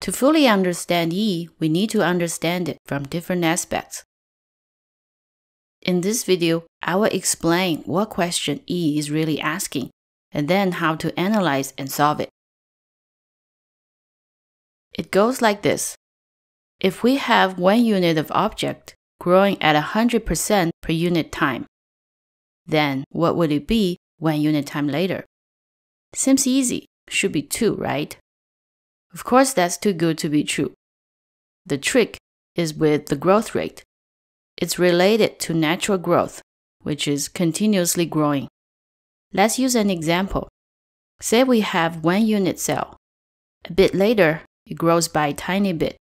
To fully understand E, we need to understand it from different aspects. In this video, I will explain what question E is really asking, and then how to analyze and solve it. It goes like this. If we have 1 unit of object growing at 100% per unit time, then what would it be 1 unit time later? Seems easy, should be 2, right? Of course, that's too good to be true. The trick is with the growth rate. It's related to natural growth, which is continuously growing. Let's use an example. Say we have 1 unit cell. A bit later, it grows by a tiny bit.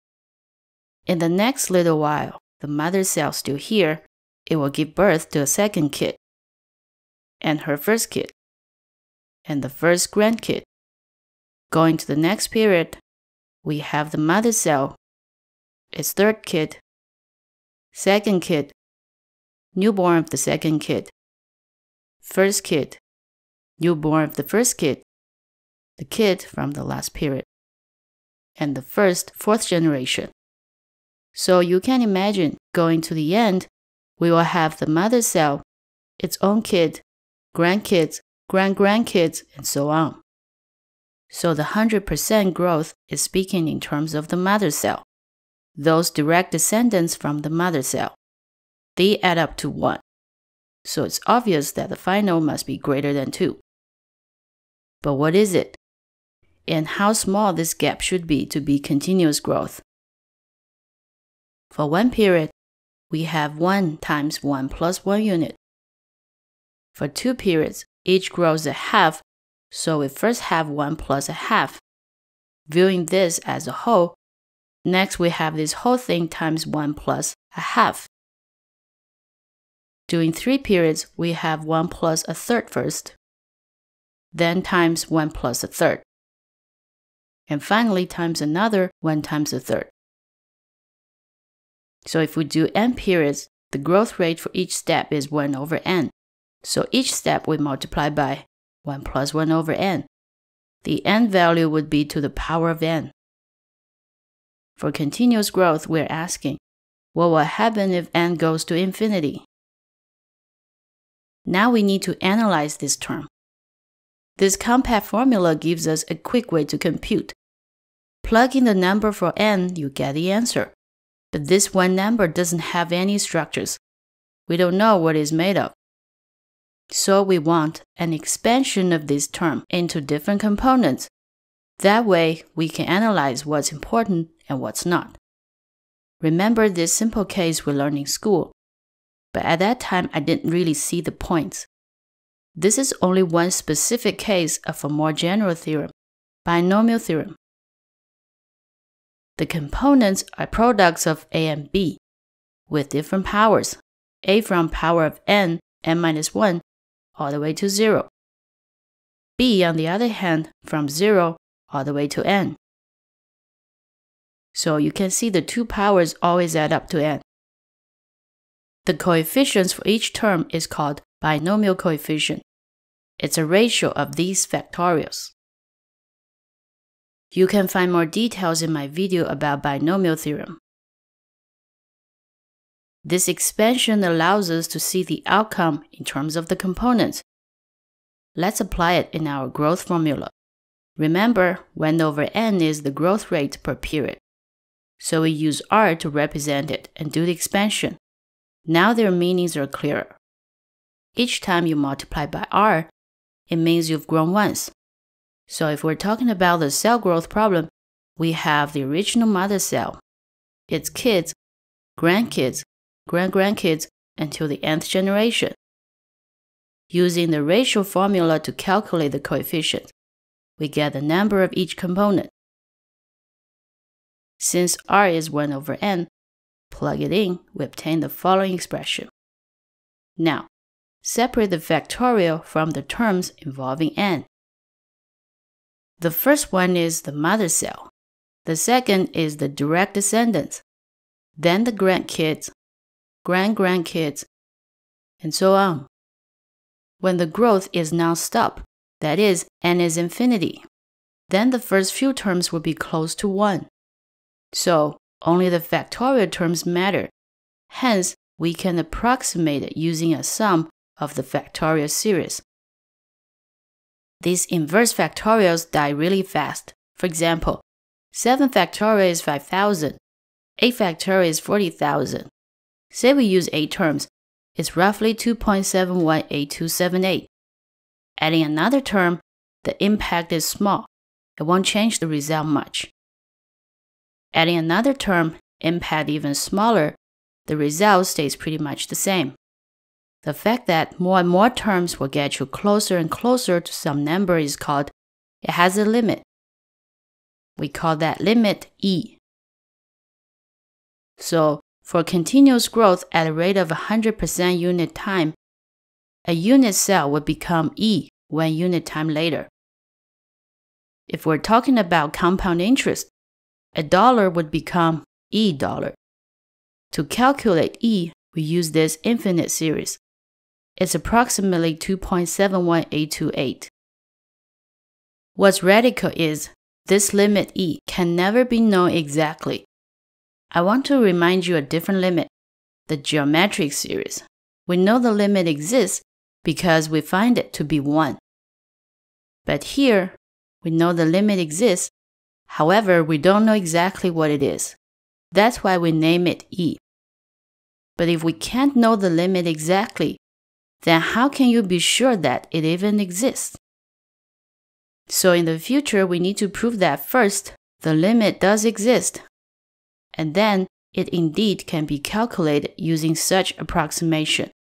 In the next little while, the mother cell still here, it will give birth to a second kid, and her first kid, and the first grandkid. Going to the next period, we have the mother cell, its third kid, second kid, newborn of the second kid, first kid, newborn of the first kid, the kid from the last period, and the fourth generation. So you can imagine, going to the end, we will have the mother cell, its own kid, grandkids, grand-grandkids, and so on. So the 100% growth is speaking in terms of the mother cell. Those direct descendants from the mother cell, they add up to 1. So it's obvious that the final must be greater than 2. But what is it? And how small this gap should be to be continuous growth? For one period, we have 1 times 1 plus 1 unit. For 2 periods, each grows a half, so we first have 1 plus a half. Viewing this as a whole, next we have this whole thing times 1 plus a half. During 3 periods, we have 1 plus a third first, then times 1 plus a third, and finally times another 1 times a third. So if we do n periods, the growth rate for each step is 1 over n. So each step we multiply by 1 plus 1 over n. The n value would be to the power of n. For continuous growth, we're asking, what will happen if n goes to infinity? Now we need to analyze this term. This compact formula gives us a quick way to compute. Plug in the number for n, you get the answer. But this one number doesn't have any structures. We don't know what it's made of. So we want an expansion of this term into different components. That way, we can analyze what's important and what's not. Remember this simple case we learned in school, but at that time I didn't really see the points. This is only one specific case of a more general theorem, binomial theorem. The components are products of A and B, with different powers, A from power of n minus 1, all the way to 0. B, on the other hand, from 0 all the way to n. So you can see the 2 powers always add up to n. The coefficients for each term is called binomial coefficient. It's a ratio of these factorials. You can find more details in my video about binomial theorem. This expansion allows us to see the outcome in terms of the components. Let's apply it in our growth formula. Remember, 1 over n is the growth rate per period. So we use r to represent it and do the expansion. Now their meanings are clearer. Each time you multiply by r, it means you've grown once. So if we're talking about the cell growth problem, we have the original mother cell, its kids, grandkids, grand-grandkids, until the nth generation. Using the ratio formula to calculate the coefficient, we get the number of each component. Since r is 1 over n, plug it in, we obtain the following expression. Now, separate the factorial from the terms involving n. The first one is the mother cell. The second is the direct descendants. Then the grandkids, grand-grandkids, and so on. When the growth is non-stop, that is, n is infinity, then the first few terms will be close to 1, So only the factorial terms matter. Hence, we can approximate it using a sum of the factorial series. These inverse factorials die really fast. For example, 7 factorial is 5,000. 8 factorial is 40,000. Say we use 8 terms. It's roughly 2.718278. Adding another term, the impact is small. It won't change the result much. Adding another term, impact even smaller, the result stays pretty much the same. The fact that more and more terms will get you closer and closer to some number is called, it has a limit. We call that limit E. So, for continuous growth at a rate of 100% unit time, a unit cell would become E 1 unit time later. If we're talking about compound interest, a dollar would become E dollar. To calculate E, we use this infinite series. It's approximately 2.71828. What's radical is this limit E can never be known exactly. I want to remind you a different limit, the geometric series. We know the limit exists because we find it to be 1. But here, we know the limit exists, however, we don't know exactly what it is. That's why we name it E. But if we can't know the limit exactly, then how can you be sure that it even exists? So in the future, we need to prove that first, the limit does exist, and then it indeed can be calculated using such approximation.